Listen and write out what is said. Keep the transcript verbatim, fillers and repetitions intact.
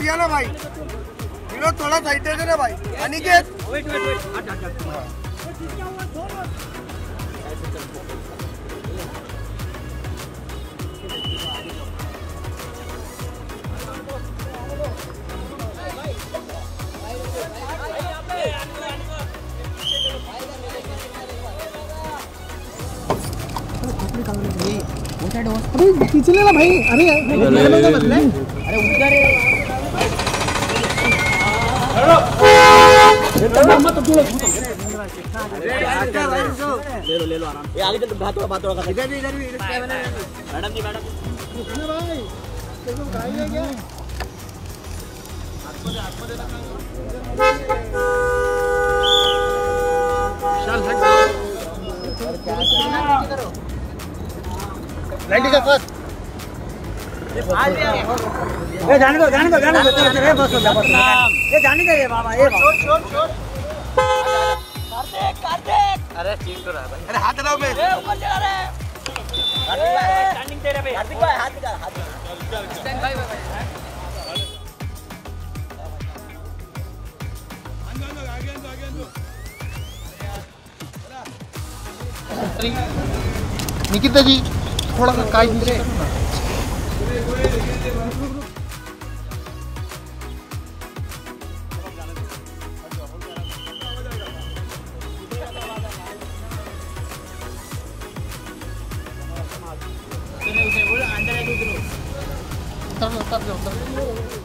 दिया ना भाई, विनोद थोड़ा साइड दे देना भाई। अनिकेत वेट वेट वेट हट हट हट पीछे ले ला भाई। अरे अरे उधर ले लो ले लो आराम ये आगे चल। बात थोड़ा बात थोड़ा इधर इधर भी मैडम जी मैडम किसने भाई तुम गाड़ी है क्या आपको आपको देना चल हट करो लैंडिंग का फर्स्ट ए जाने दो जाने दो जाने दो ए बस बस ए जाने दे बाबा ए छोड़ छोड़ छोड़ अरे चीन तो रहा भाई। अरे हाथ हटाओ मैं ए ऊपर चला रे हार्दिक भाई स्टैंडिंग दे रे भाई हार्दिक भाई हाथ निकाल हाथ स्टैंड भाई भाई आगे दो आगे दो आगे दो अरे यार निकिता जी थोड़ा सा काज नीचे करो ना। चलो उसे बोलो अंदर आके उतरो उतर उतर उतर